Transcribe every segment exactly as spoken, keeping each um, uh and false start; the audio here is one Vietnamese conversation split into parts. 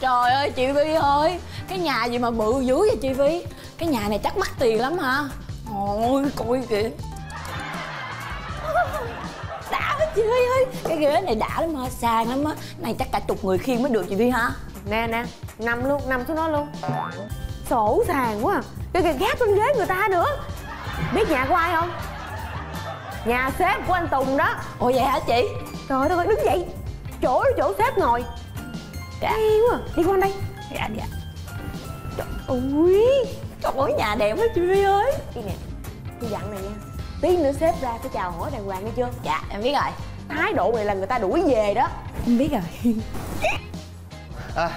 Trời ơi chị Vy ơi, cái nhà gì mà bự dữ vậy chị Vy? Cái nhà này chắc mắc tiền lắm hả? Ôi coi kìa, đã quá chị Vy ơi. Cái ghế này đã lắm hả, sang lắm á. Này chắc cả chục người khiêng mới được chị Vy hả? Nè nè, nằm luôn, nằm xuống nó luôn. Sổ sàng quá à. Cái kìa gác lên ghế người ta nữa. Biết nhà của ai không? Nhà sếp của anh Tùng đó. Ồ vậy hả chị? Trời ơi đứng dậy, chỗ đó chỗ sếp ngồi. Dạ. Hay quá, đi qua đây. Dạ dạ. Trời ơi, trời ơi nhà đẹp quá chị Vy ơi. Đi nè, tôi dặn này nha, tí nữa sếp ra phải chào hỏi đàng hoàng nghe chưa? Dạ em biết rồi. Thái độ này là người ta đuổi về đó. Em biết rồi. À,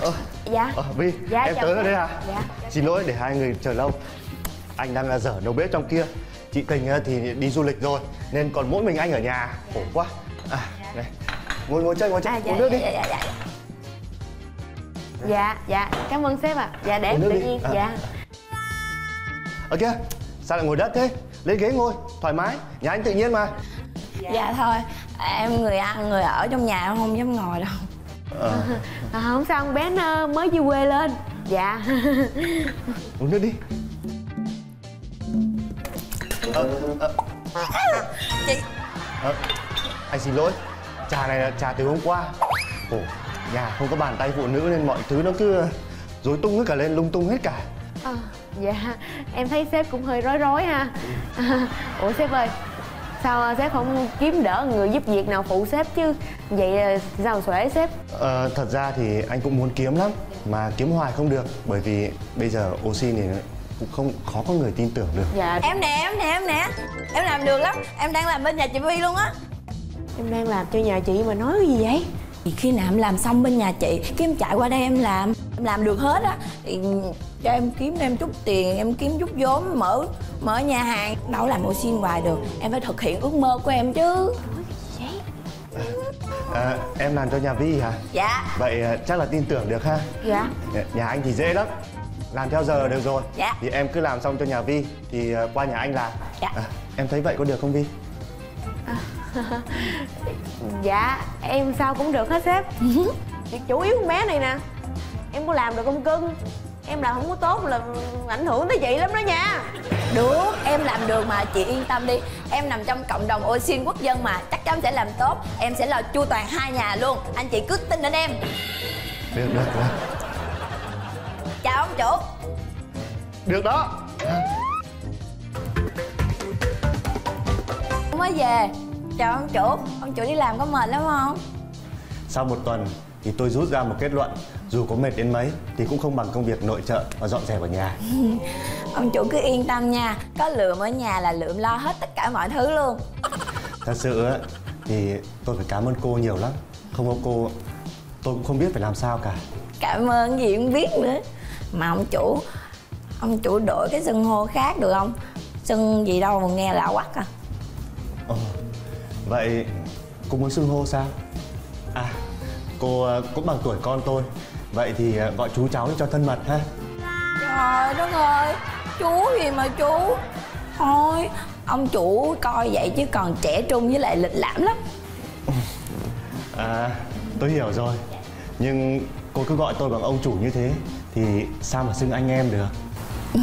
ờ, dạ ờ, Vy, dạ, em tới rồi đây hả? Dạ. Xin lỗi để hai người chờ lâu. Anh đang dở đầu bếp trong kia. Chị Tình thì đi du lịch rồi nên còn mỗi mình anh ở nhà, khổ quá. À, đây. Ngồi ngồi chơi, ngồi chơi, à, dạ, uống nước dạ, đi. Dạ, dạ, dạ. Dạ, dạ, cảm ơn sếp ạ. À. Dạ, để em tự nhiên, à. Dạ. Ở kia, sao lại ngồi đất thế? Lấy ghế ngồi, thoải mái, nhà anh tự nhiên mà. Dạ, dạ thôi, em người ăn, người ở trong nhà em không dám ngồi đâu. À. À, không sao, con bé nó mới về quê lên. Dạ. Uống nước đi. À, à. À, chị à, anh xin lỗi, trà này là trà từ hôm qua. Ồ, nhà không có bàn tay phụ nữ nên mọi thứ nó cứ rối tung hết cả lên, lung tung hết cả. À, dạ em thấy sếp cũng hơi rối rối ha. À, ủa sếp ơi, sao sếp không kiếm đỡ người giúp việc nào phụ sếp chứ? Vậy sao xuể sếp? À, thật ra thì anh cũng muốn kiếm lắm mà kiếm hoài không được, bởi vì bây giờ oxy này cũng không khó có người tin tưởng được. Dạ. Em nè, em nè, em nè. Em làm được lắm, em đang làm bên nhà chị Vy luôn á. Em đang làm cho nhà chị mà nói cái gì vậy? Thì khi nào em làm xong bên nhà chị, cái em chạy qua đây em làm. Em làm được hết á. Thì cho em kiếm em chút tiền, em kiếm chút vốn, mở mở nhà hàng. Đâu làm ô xin hoài được, em phải thực hiện ước mơ của em chứ. À, em làm cho nhà Vy hả? Dạ. Vậy chắc là tin tưởng được ha? Dạ. Nhà anh thì dễ lắm, làm theo giờ là được rồi. Dạ. Thì em cứ làm xong cho nhà Vy thì qua nhà anh làm. Dạ. À, em thấy vậy có được không Vy? À, dạ em sao cũng được hết sếp. Việc chủ yếu con bé này nè, em có làm được không cưng? Em làm không có tốt là ảnh hưởng tới chị lắm đó nha. Được, em làm được mà chị yên tâm đi. Em nằm trong cộng đồng ô xin quốc dân mà, chắc chắn sẽ làm tốt. Em sẽ lo chu toàn hai nhà luôn, anh chị cứ tin đến em. Được, được, được. Chào ông chủ. Được đó. Mới về. Chào ông chủ. Ông chủ đi làm có mệt lắm không? Sau một tuần thì tôi rút ra một kết luận, dù có mệt đến mấy thì cũng không bằng công việc nội trợ và dọn dẹp ở nhà. Ông chủ cứ yên tâm nha, có Lượm ở nhà là Lượm lo hết tất cả mọi thứ luôn. Thật sự thì tôi phải cảm ơn cô nhiều lắm. Không có cô tôi cũng không biết phải làm sao cả. Cảm ơn gì cũng biết nữa. Mà ông chủ, ông chủ đổi cái xưng hô khác được không? Xưng gì đâu mà nghe lạ quắc à. Ờ, vậy cô muốn xưng hô sao? À, cô cũng bằng tuổi con tôi. Vậy thì gọi chú cháu cho thân mật ha. Trời đất ơi, chú gì mà chú. Thôi, ông chủ coi vậy chứ còn trẻ trung với lại lịch lãm lắm. À, tôi hiểu rồi. Nhưng cô cứ gọi tôi bằng ông chủ như thế thì sao mà xưng anh em được. Ừ,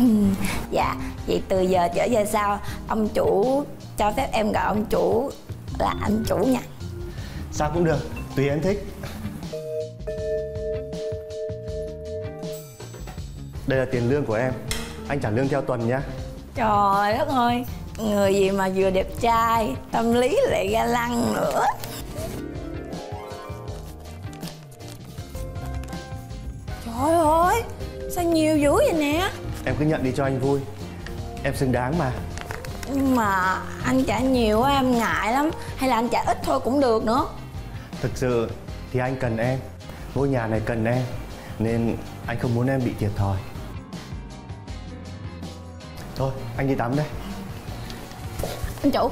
dạ vậy từ giờ trở về sau ông chủ cho phép em gọi ông chủ là anh chủ nha. Sao cũng được, tùy em thích. Đây là tiền lương của em, anh trả lương theo tuần nhá. Trời đất ơi, người gì mà vừa đẹp trai tâm lý lại ga lăng nữa. Ôi ôi, sao nhiều dữ vậy nè. Em cứ nhận đi cho anh vui, em xứng đáng mà. Nhưng mà anh trả nhiều quá em ngại lắm. Hay là anh trả ít thôi cũng được nữa. Thực sự thì anh cần em, ngôi nhà này cần em, nên anh không muốn em bị thiệt thòi. Thôi anh đi tắm đây. Anh chủ.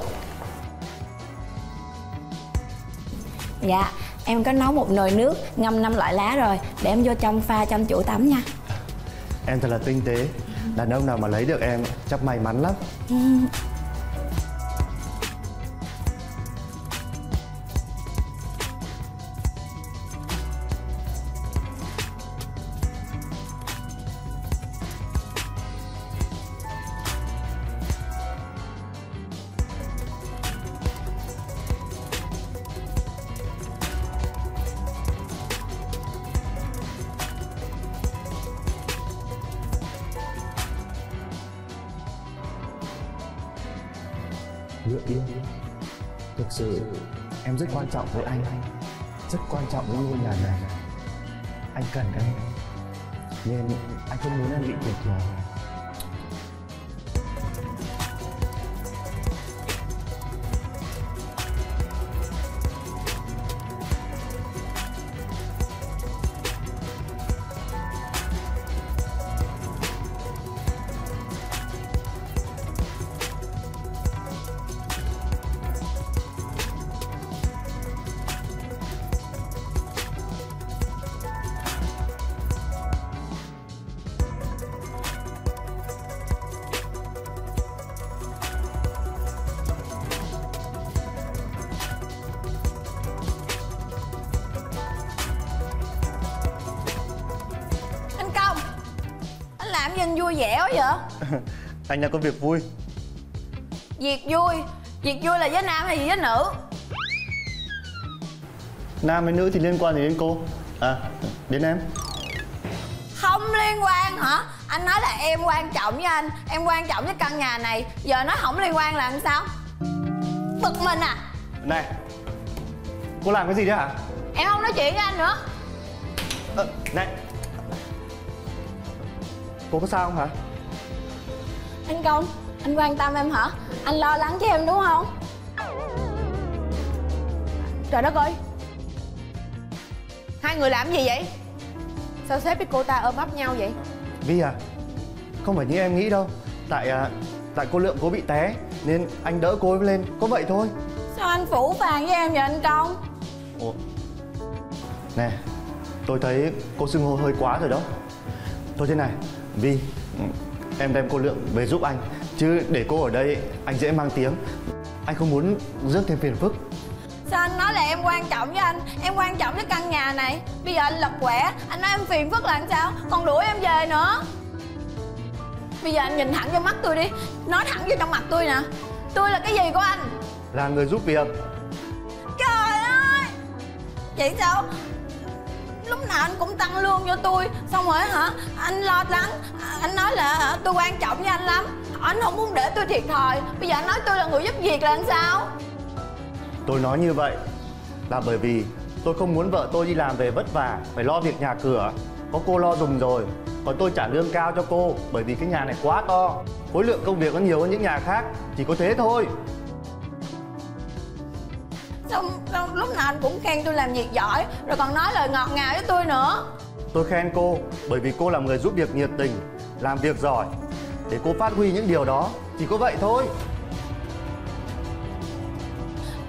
Dạ em có nấu một nồi nước ngâm năm loại lá rồi, để em vô trong pha cho ông chủ tắm nha. Em thật là tinh tế, đàn ông nào mà lấy được em chắc may mắn lắm. Ừ. Hứa yêu, thực sự em rất quan trọng với anh, rất quan trọng với ngôi nhà này. Anh cần em, nên anh không muốn em bị tổn thương. Làm gì anh vui vẻ quá vậy? Anh đang có việc vui. Việc vui? Việc vui là với nam hay gì với nữ? Nam với nữ thì liên quan gì đến cô? À, đến em. Không liên quan hả? Anh nói là em quan trọng với anh, em quan trọng với căn nhà này, giờ nó không liên quan là làm sao? Bực mình à? Này, cô làm cái gì đấy hả? Em không nói chuyện với anh nữa. À, này, cô có sao không hả? Anh Công, anh quan tâm em hả? Anh lo lắng cho em đúng không? Trời đất ơi, hai người làm gì vậy? Sao sếp với cô ta ôm ấp nhau vậy? Vi à, không phải như em nghĩ đâu. Tại tại cô Lượng cô bị té nên anh đỡ cô lên, có vậy thôi. Sao anh phũ phàng với em vậy anh Công? Ủa, nè, tôi thấy cô xưng hô hơi quá rồi đó. Thôi thế này Vi, em đem cô Lượng về giúp anh, chứ để cô ở đây anh dễ mang tiếng. Anh không muốn rước thêm phiền phức. Sao anh nói là em quan trọng với anh, em quan trọng với căn nhà này, bây giờ anh lật quẻ, anh nói em phiền phức là làm sao, còn đuổi em về nữa. Bây giờ anh nhìn thẳng vô mắt tôi đi, nói thẳng vô trong mặt tôi nè, tôi là cái gì của anh? Là người giúp việc. Trời ơi, vậy sao? Lúc nào anh cũng tăng lương cho tôi, xong rồi hả, anh lo lắng, anh nói là tôi quan trọng với anh lắm, anh không muốn để tôi thiệt thòi, bây giờ anh nói tôi là người giúp việc là làm sao? Tôi nói như vậy là bởi vì tôi không muốn vợ tôi đi làm về vất vả, phải lo việc nhà cửa, có cô lo dùng rồi, còn tôi trả lương cao cho cô, bởi vì cái nhà này quá to, khối lượng công việc nó nhiều hơn những nhà khác, chỉ có thế thôi. Xong, xong lúc nào anh cũng khen tôi làm việc giỏi, rồi còn nói lời ngọt ngào với tôi nữa. Tôi khen cô bởi vì cô là người giúp việc nhiệt tình, làm việc giỏi, để cô phát huy những điều đó, chỉ có vậy thôi.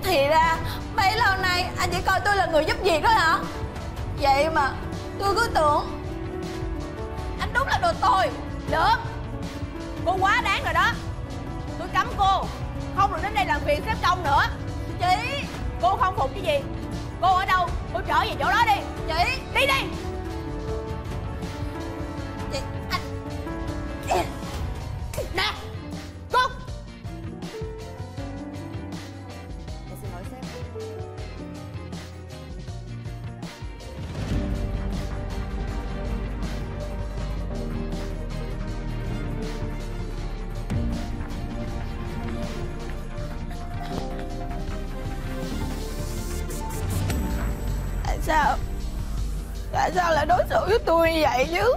Thì ra bấy lâu nay anh chỉ coi tôi là người giúp việc đó hả? Vậy mà tôi cứ tưởng anh đúng là đồ tồi. Được, cô quá đáng rồi đó, tôi cấm cô, không được đến đây làm việc sếp Công nữa. Chị, cô không phục cái gì? Cô ở đâu? Cô trở về chỗ đó đi. Chị, đi đi. Chị, anh... Nè, cô. Em xin lỗi sếp. Sao? Tại sao lại đối xử với tôi như vậy chứ?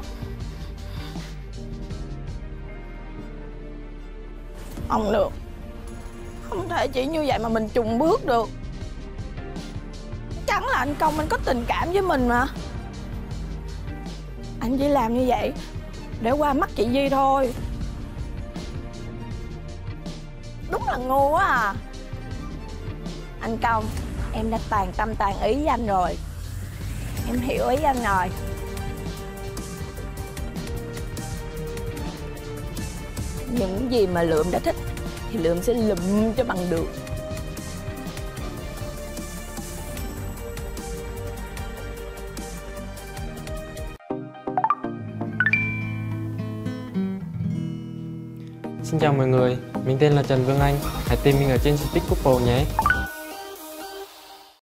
Không được, không thể chỉ như vậy mà mình chùng bước được. Chắc là anh Công anh có tình cảm với mình mà. Anh chỉ làm như vậy để qua mắt chị Di thôi. Đúng là ngu quá à. Anh Công, em đã toàn tâm toàn ý với anh rồi, em hiểu ý anh rồi. Những gì mà Lượm đã thích thì Lượm sẽ lụm cho bằng được. Xin chào mọi người, mình tên là Trần Vương Anh. Hãy tìm mình ở trên Speak Couple nhé.